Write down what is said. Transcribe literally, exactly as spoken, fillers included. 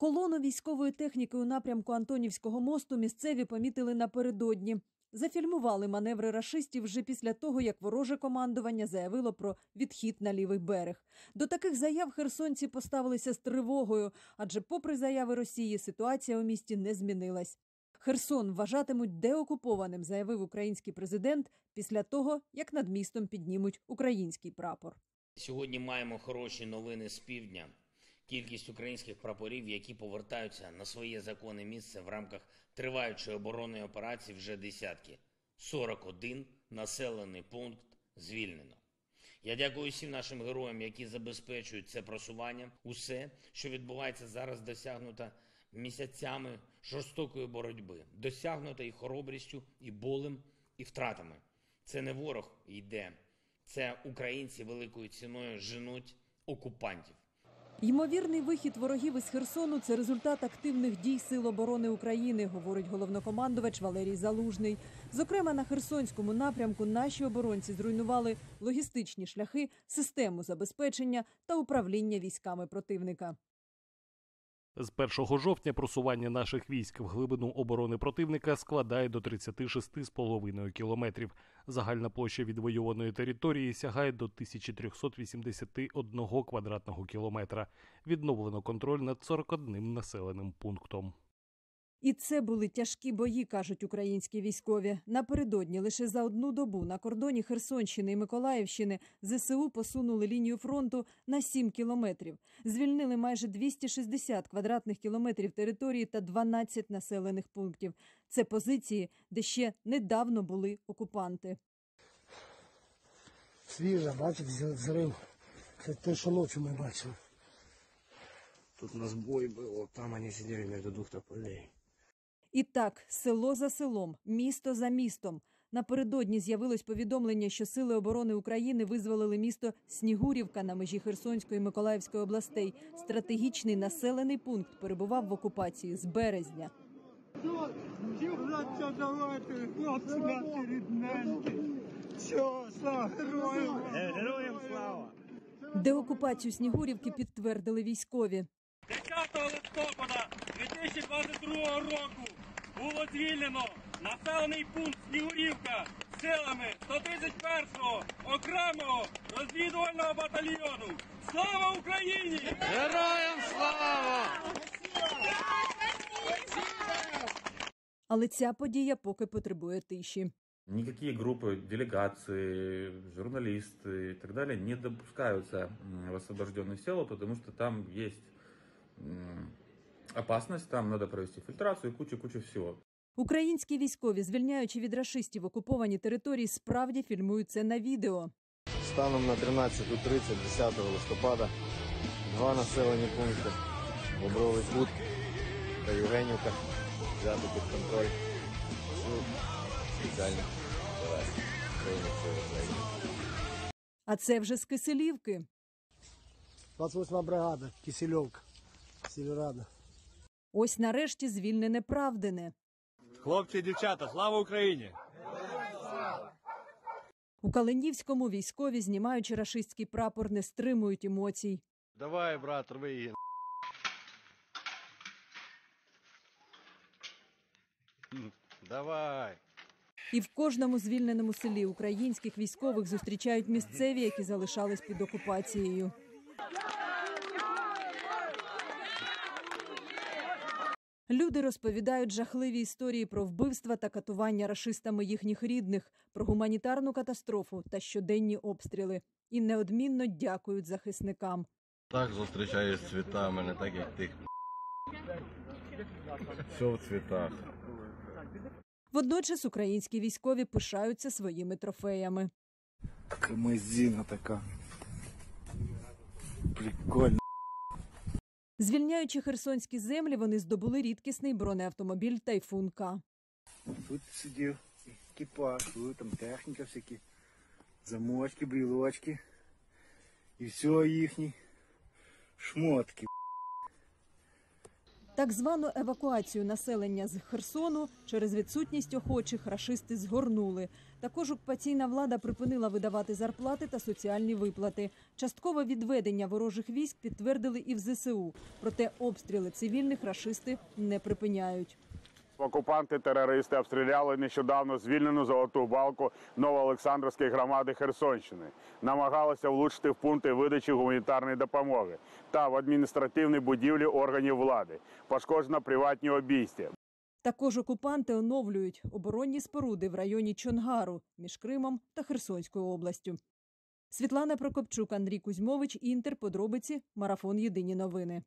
Колону військової техніки у напрямку Антонівського мосту місцеві помітили напередодні. Зафільмували маневри рашистів вже після того, як вороже командування заявило про відхід на лівий берег. До таких заяв херсонці поставилися з тривогою, адже попри заяви Росії ситуація у місті не змінилась. Херсон вважатимуть деокупованим, заявив український президент, після того, як над містом піднімуть український прапор. Сьогодні маємо хороші новини з півдня. Кількість українських прапорів, які повертаються на своє законне місце в рамках триваючої оборонної операції, вже десятки. сорок один населений пункт звільнено. Я дякую всім нашим героям, які забезпечують це просування. Усе, що відбувається зараз, досягнуто місяцями жорстокої боротьби. Досягнуто і хоробрістю, і болем, і втратами. Це не ворог йде, це українці великою ціною женуть окупантів. Ймовірний вихід ворогів із Херсону – це результат активних дій Сил оборони України, говорить головнокомандувач Валерій Залужний. Зокрема, на Херсонському напрямку наші оборонці зруйнували логістичні шляхи, систему забезпечення та управління військами противника. З першого жовтня просування наших військ в глибину оборони противника складає до тридцяти шести цілих п'яти десятих кілометрів. Загальна площа відвоюваної території сягає до тисячі трьохсот вісімдесяти одного квадратного кілометра. Відновлено контроль над сорок одним населеним пунктом. І це були тяжкі бої, кажуть українські військові. Напередодні лише за одну добу на кордоні Херсонщини і Миколаївщини ЗСУ посунули лінію фронту на сім кілометрів. Звільнили майже двісті шістдесят квадратних кілометрів території та дванадцять населених пунктів. Це позиції, де ще недавно були окупанти. Свіжа, бачите, зрив. Це те, що ночі ми бачили. Тут у нас бой був, там вони сиділи між двох тополей. І так, село за селом, місто за містом. Напередодні з'явилось повідомлення, що Сили оборони України визволили місто Снігурівка на межі Херсонської і Миколаївської областей. Стратегічний населений пункт перебував в окупації з березня. Героям слава! Деокупацію Снігурівки підтвердили військові. десятого листопада дві тисячі двадцять другого року було звільнено населений пункт Снігурівка силами сто тридцять першого окремого розвідувального батальйону. Слава Україні! Героям слава! Але ця подія поки потребує тиші. Никакие группы, делегации, журналисты и так далее не допускаются в освобожденные села, потому что там есть опасность, там надо провести фильтрацию и кучу-кучу всего. Українські військові, звільняючи від рашистів окуповані території, справді фільмують це на відео. Станом на тринадцяту тридцять десятого листопада два населені пункти – Бобровий Пут та Євгенівка – взяти під контроль. А це вже з Киселівки. двадцять восьма бригада, Киселівка, Сіверада. Ось нарешті звільнене Правдине. Хлопці і дівчата, слава Україні! У Калинівському військові, знімаючи рашистський прапор, не стримують емоцій. Давай, брат, рви її. Давай! І в кожному звільненому селі українських військових зустрічають місцеві, які залишались під окупацією. Люди розповідають жахливі історії про вбивства та катування рашистами їхніх рідних, про гуманітарну катастрофу та щоденні обстріли. І неодмінно дякують захисникам. Так зустрічають з цвітами, не так як тих. Все в цвітах. Водночас українські військові пишаються своїми трофеями. Камазіна така. Прикольно. Звільняючи херсонські землі, вони здобули рідкісний бронеавтомобіль «Тайфун-К». Тут сидів екіпаж, тут там техніка всякі, замочки, брілочки. І все їхні шмотки. Так звану евакуацію населення з Херсону через відсутність охочих рашисти згорнули. Також окупаційна влада припинила видавати зарплати та соціальні виплати. Часткове відведення ворожих військ підтвердили і в З С У. Проте обстріли цивільних рашисти не припиняють. Окупанти-терористи обстріляли нещодавно звільнену Золоту Балку Новоолександровської громади Херсонщини. Намагалися влучити в пункти видачі гуманітарної допомоги та в адміністративні будівлі органів влади. Пошкоджено приватні обійстя. Також окупанти оновлюють оборонні споруди в районі Чонгару між Кримом та Херсонською областю. Світлана Прокопчук, Андрій Кузьмович, Інтер. Подробиці. Марафон. Єдині новини.